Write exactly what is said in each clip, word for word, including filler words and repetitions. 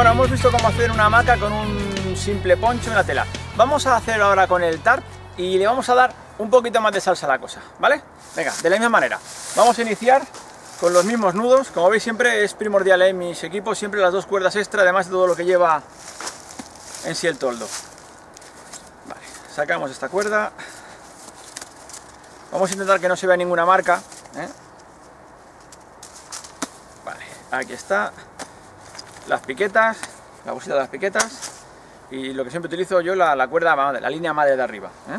Bueno, hemos visto cómo hacer una hamaca con un simple poncho y una tela. Vamos a hacer ahora con el tarp y le vamos a dar un poquito más de salsa a la cosa, ¿vale? Venga, de la misma manera. Vamos a iniciar con los mismos nudos. Como veis, siempre es primordial en mis equipos, siempre las dos cuerdas extra, además de todo lo que lleva en sí el toldo. Vale, sacamos esta cuerda. Vamos a intentar que no se vea ninguna marca, ¿eh? Vale, aquí está. Las piquetas, la bolsita de las piquetas. Y lo que siempre utilizo yo, la, la cuerda madre, la línea madre de arriba, ¿eh?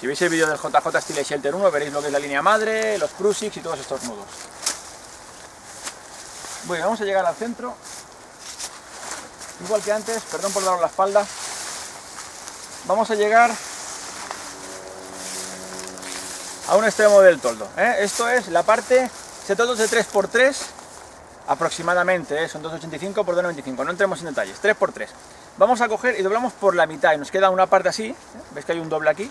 Si veis el vídeo del J J Style Shelter uno, veréis lo que es la línea madre, los Prusik y todos estos nudos. Bueno, vamos a llegar al centro. Igual que antes, perdón por daros la espalda. Vamos a llegar a un extremo del toldo, ¿eh? Esto es la parte, este toldo es de tres por tres aproximadamente, ¿eh? Son dos ochenta y cinco por dos noventa y cinco, no entremos en detalles, tres por tres. Vamos a coger y doblamos por la mitad y nos queda una parte así, ¿eh? ¿Veis que hay un doble aquí?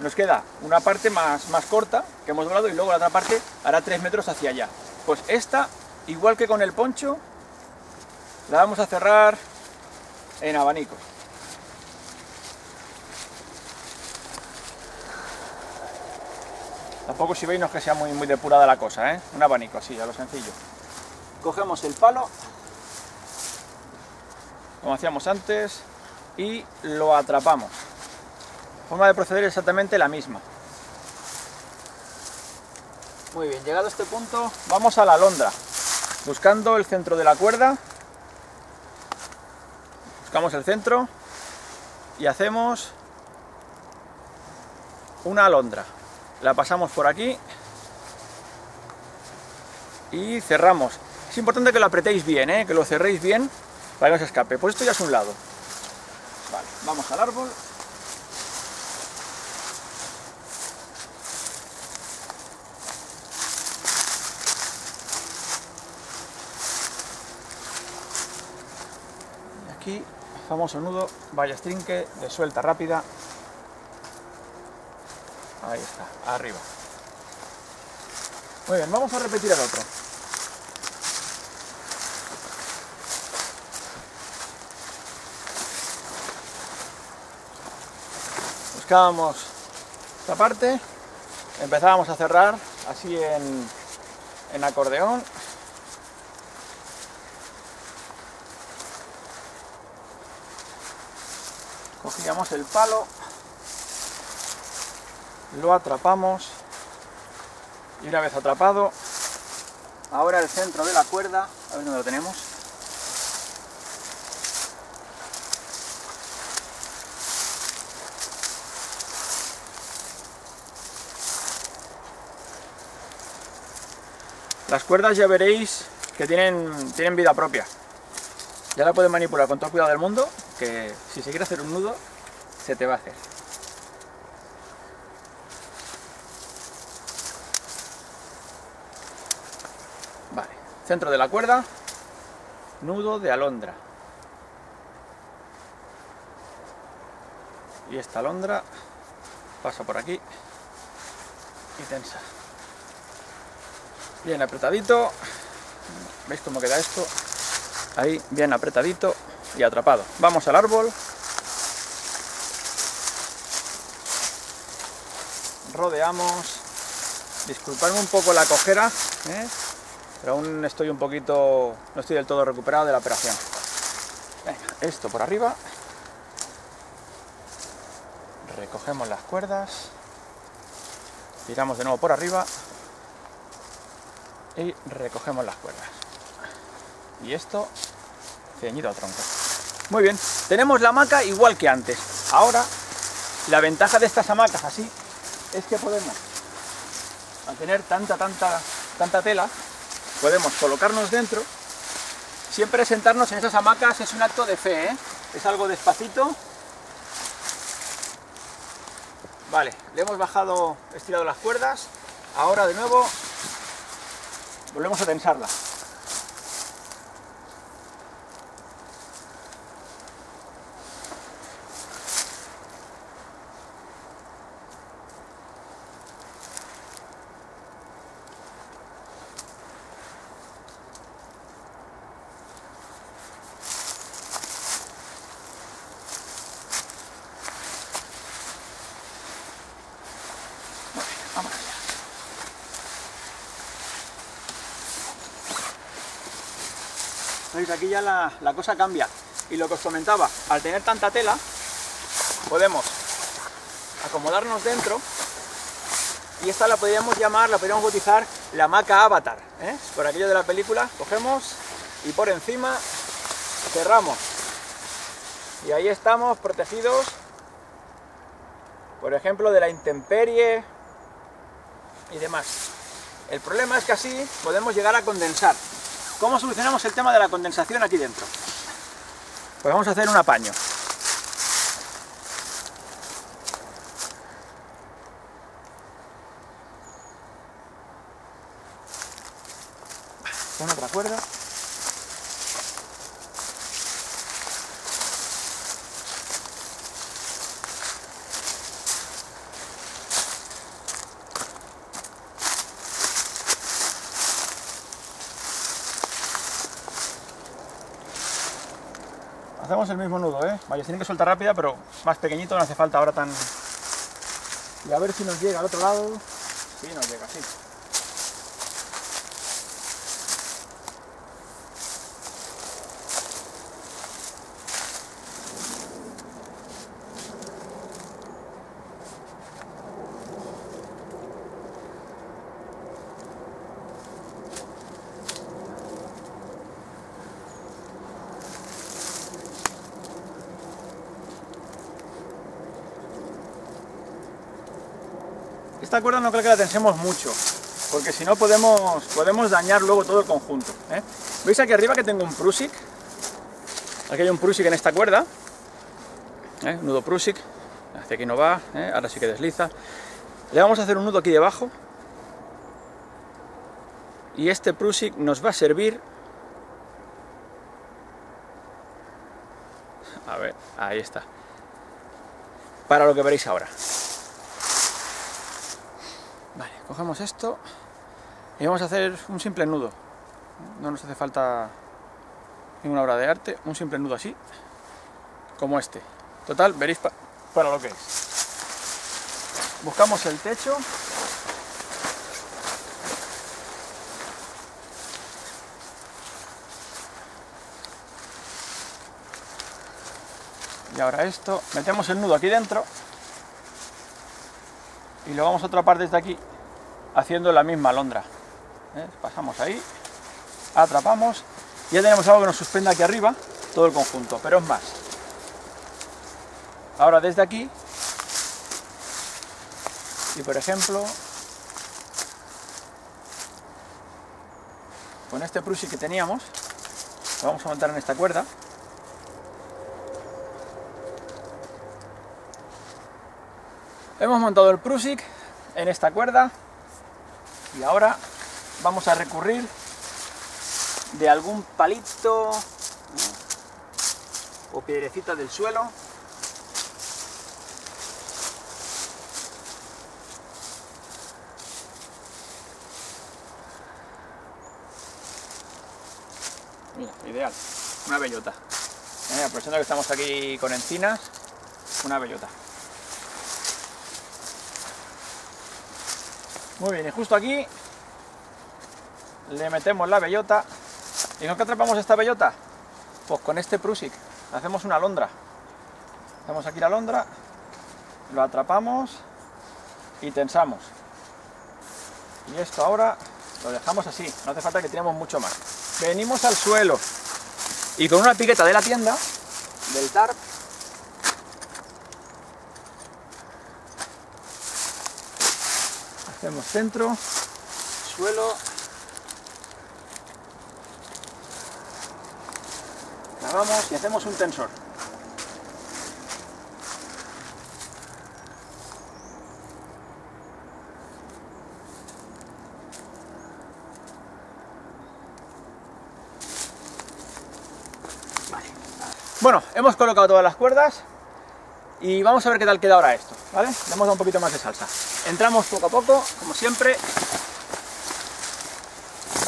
Nos queda una parte más, más corta que hemos doblado y luego la otra parte hará tres metros hacia allá. Pues esta, igual que con el poncho, la vamos a cerrar en abanico. Tampoco, si veis, no es que sea muy, muy depurada la cosa, ¿eh? Un abanico así, a lo sencillo. Cogemos el palo, como hacíamos antes, y lo atrapamos. La forma de proceder es exactamente la misma. Muy bien, llegado a este punto, vamos a la alondra. Buscando el centro de la cuerda, buscamos el centro y hacemos una alondra. La pasamos por aquí y cerramos. Es importante que lo apretéis bien, ¿eh? Que lo cerréis bien para que no se escape. Pues esto ya es un lado. Vale, vamos al árbol. Y aquí, famoso nudo, valla trinque de suelta rápida. Ahí está, arriba. Muy bien, vamos a repetir el otro. Buscábamos esta parte, empezábamos a cerrar así en, en acordeón. Cogíamos el palo, lo atrapamos y una vez atrapado, ahora el centro de la cuerda, a ver dónde lo tenemos, las cuerdas ya veréis que tienen, tienen vida propia, ya la pueden manipular con todo el cuidado del mundo, que si se quiere hacer un nudo se te va a hacer. Centro de la cuerda, nudo de alondra. Y esta alondra pasa por aquí y tensa. Bien apretadito. ¿Veis cómo queda esto? Ahí, bien apretadito y atrapado. Vamos al árbol. Rodeamos. Disculpadme un poco la cojera, ¿eh? Pero aún estoy un poquito, no estoy del todo recuperado de la operación. Venga, esto por arriba. Recogemos las cuerdas. Tiramos de nuevo por arriba. Y recogemos las cuerdas. Y esto ceñido a tronco. Muy bien, tenemos la hamaca igual que antes. Ahora, la ventaja de estas hamacas así es que podemos, al tener tanta, tanta, tanta tela, podemos colocarnos dentro. Siempre sentarnos en esas hamacas es un acto de fe, ¿eh? Es algo despacito. Vale, le hemos bajado, estirado las cuerdas. Ahora de nuevo volvemos a tensarla. Entonces aquí ya la, la cosa cambia. Y lo que os comentaba, al tener tanta tela, podemos acomodarnos dentro, y esta la podríamos llamar, la podríamos bautizar la hamaca Avatar, ¿eh? Por aquello de la película, cogemos y por encima cerramos. Y ahí estamos protegidos, por ejemplo, de la intemperie y demás. El problema es que así podemos llegar a condensar. ¿Cómo solucionamos el tema de la condensación aquí dentro? Pues vamos a hacer un apaño. Con otra cuerda. Hacemos el mismo nudo, ¿eh? Vale, tiene que soltar rápida, pero más pequeñito, no hace falta ahora tan... Y a ver si nos llega al otro lado. Sí, nos llega, sí. Esta cuerda no creo que la tensemos mucho, porque si no podemos, podemos dañar luego todo el conjunto, ¿eh? ¿Veis aquí arriba que tengo un Prusik? Aquí hay un Prusik en esta cuerda, ¿eh? Un nudo Prusik, hacia aquí no va, ¿eh? Ahora sí que desliza. Le vamos a hacer un nudo aquí debajo, y este Prusik nos va a servir... A ver, ahí está. Para lo que veréis ahora. Vale, cogemos esto y vamos a hacer un simple nudo. No nos hace falta ninguna obra de arte, un simple nudo así, como este. Total, veréis pa- para lo que es. Buscamos el techo. Y ahora esto, metemos el nudo aquí dentro. Y lo vamos a otra parte desde aquí, haciendo la misma alondra, ¿eh? Pasamos ahí, atrapamos, ya tenemos algo que nos suspenda aquí arriba, todo el conjunto, pero es más. Ahora desde aquí, y por ejemplo, con este Prusik que teníamos, lo vamos a montar en esta cuerda. Hemos montado el Prusik en esta cuerda y ahora vamos a recurrir de algún palito o piedrecita del suelo. Mira, ideal, una bellota. Eh, aprovechando que estamos aquí con encinas, una bellota. Muy bien, y justo aquí le metemos la bellota. ¿Y con qué atrapamos esta bellota? Pues con este Prusik. Hacemos una alondra. Hacemos aquí la alondra, lo atrapamos y tensamos. Y esto ahora lo dejamos así, no hace falta que tiremos mucho más. Venimos al suelo y con una piqueta de la tienda, del tarp, hacemos centro, suelo, clavamos y hacemos un tensor. Vale. Bueno, hemos colocado todas las cuerdas y vamos a ver qué tal queda ahora esto, ¿vale? Le hemos dado un poquito más de salsa. Entramos poco a poco, como siempre.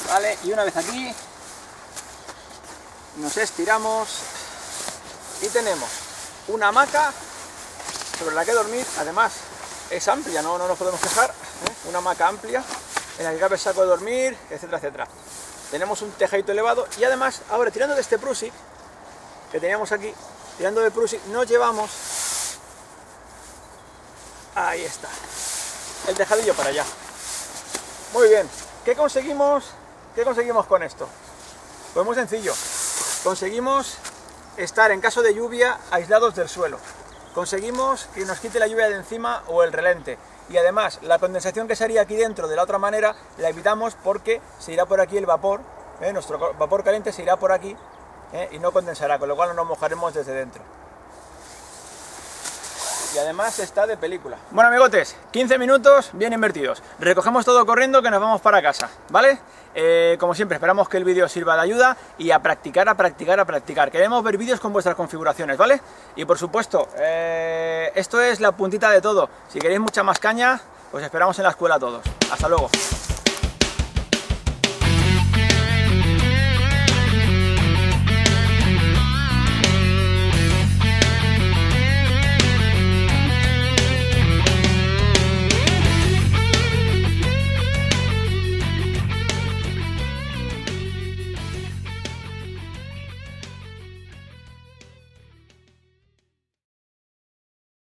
Vale, y una vez aquí, nos estiramos y tenemos una hamaca sobre la que dormir. Además, es amplia, no, no nos podemos quejar, ¿eh? Una hamaca amplia en la que cabe el saco de dormir, etcétera, etcétera. tenemos un tejadito elevado y además ahora tirando de este Prusik que teníamos aquí, tirando de Prusik nos llevamos, ahí está, el tejadillo para allá. Muy bien, ¿qué conseguimos? ¿Qué conseguimos con esto? Pues muy sencillo, conseguimos estar en caso de lluvia aislados del suelo, conseguimos que nos quite la lluvia de encima o el relente, y además la condensación que se haría aquí dentro de la otra manera la evitamos porque se irá por aquí el vapor, ¿eh? Nuestro vapor caliente se irá por aquí, ¿eh? Y no condensará, con lo cual no nos mojaremos desde dentro. Y además está de película. Bueno amigotes, quince minutos bien invertidos. Recogemos todo corriendo que nos vamos para casa, ¿vale? Eh, como siempre, esperamos que el vídeo sirva de ayuda y a practicar, a practicar, a practicar. Queremos ver vídeos con vuestras configuraciones, ¿vale? Y por supuesto, eh, esto es la puntita de todo. Si queréis mucha más caña, os esperamos en la escuela todos. Hasta luego.